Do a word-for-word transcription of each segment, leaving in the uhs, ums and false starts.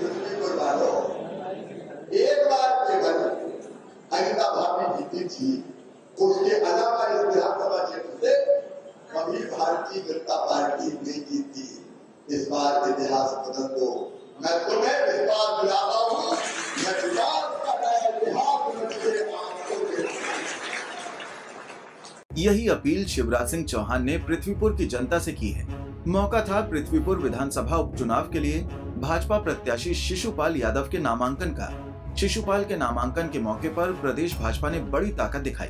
पृथ्वीपुर वालों, एक बार केवल अनिता भाभी जीती थी, उसके अलावा इस विधानसभा क्षेत्र से कभी भारतीय जनता पार्टी नहीं जीती। इस बार इतिहास बदल दो। मैं तुम्हें विश्वास दिलाता हूँ, मैं विश्वास कर रहा इतिहास। यही अपील शिवराज सिंह चौहान ने पृथ्वीपुर की जनता से की है। मौका था पृथ्वीपुर विधानसभा उपचुनाव के लिए भाजपा प्रत्याशी शिशुपाल यादव के नामांकन का। शिशुपाल के नामांकन के मौके पर प्रदेश भाजपा ने बड़ी ताकत दिखाई।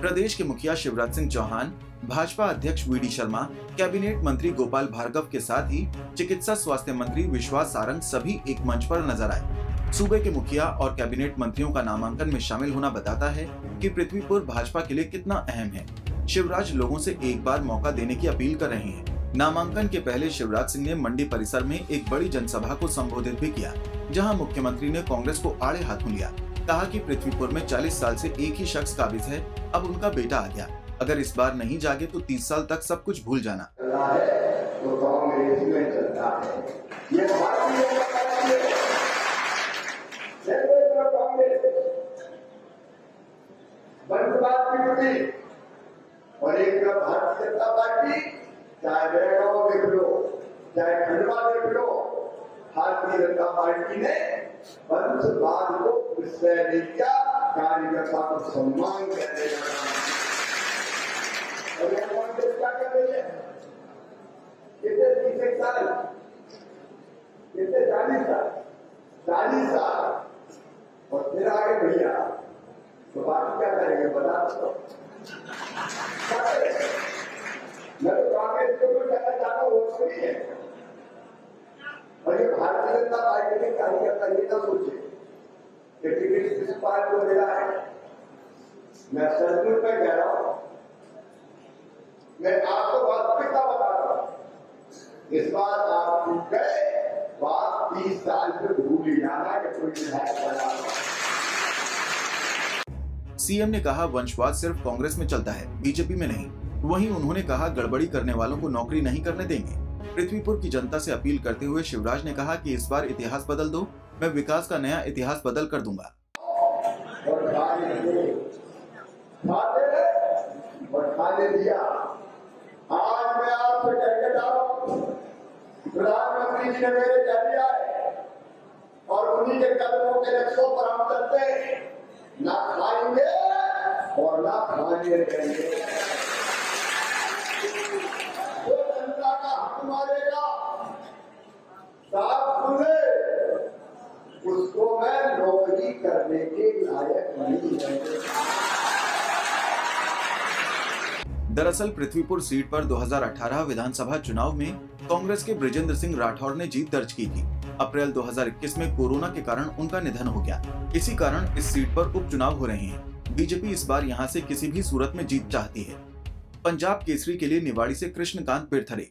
प्रदेश के मुखिया शिवराज सिंह चौहान, भाजपा अध्यक्ष वीडी शर्मा, कैबिनेट मंत्री गोपाल भार्गव के साथ ही चिकित्सा स्वास्थ्य मंत्री विश्वास सारंग सभी एक मंच पर नजर आए। सूबे के मुखिया और कैबिनेट मंत्रियों का नामांकन में शामिल होना बताता है कि पृथ्वीपुर भाजपा के लिए कितना अहम है। शिवराज लोगों से एक बार मौका देने की अपील कर रहे हैं। नामांकन के पहले शिवराज सिंह ने मंडी परिसर में एक बड़ी जनसभा को संबोधित भी किया, जहां मुख्यमंत्री ने कांग्रेस को आड़े हाथों लिया। कहा कि पृथ्वीपुर में चालीस साल से एक ही शख्स काबिज है, अब उनका बेटा आ गया। अगर इस बार नहीं जागे तो तीस साल तक सब कुछ भूल जाना। भारतीय जनता पार्टी ने वंशवाद को विषय नहीं किया, कार्यकर्ता को सम्मान करने का चालीस साल चालीस साल। और फिर आगे भैया तो बात क्या करेंगे बता दो। मैं तो कांग्रेस को कहना चाहता हूँ, वो नहीं है। और ये भारतीय जनता पार्टी के कार्यकर्ता ये ना सोचे कि टिकट किस पार्टी को मिला है। मैं सचमुच में कह रहा हूँ, मैं आपको वास्तविकता बता रहा हूँ। इस बार आप चुप गए, बात तीस साल में भूल जाना कि कोई विधायक बना। सीएम ने कहा वंशवाद सिर्फ कांग्रेस में चलता है, बीजेपी में नहीं। वहीं उन्होंने कहा गड़बड़ी करने वालों को नौकरी नहीं करने देंगे। पृथ्वीपुर की जनता से अपील करते हुए शिवराज ने कहा कि इस बार इतिहास बदल दो, मैं विकास का नया इतिहास बदल कर दूंगा। आज मैं आपसे कहकर जा रहा हूं, प्रधानमंत्री जी ने मेरे कह दिया है और उन्हीं के कदमों के लक्ष्यों पर हम चलते हैं। ना खाएंगे और ना खाने देंगे। उसको मैं नौकरी करने के लायक नहीं है। दरअसल पृथ्वीपुर सीट पर दो हज़ार अठारह विधानसभा चुनाव में कांग्रेस के ब्रजेंद्र सिंह राठौर ने जीत दर्ज की थी। अप्रैल दो हज़ार इक्कीस में कोरोना के कारण उनका निधन हो गया। इसी कारण इस सीट पर उपचुनाव हो रहे हैं। बीजेपी इस बार यहां से किसी भी सूरत में जीत चाहती है। पंजाब केसरी के लिए निवाड़ी से कृष्ण कांत बिरथरे।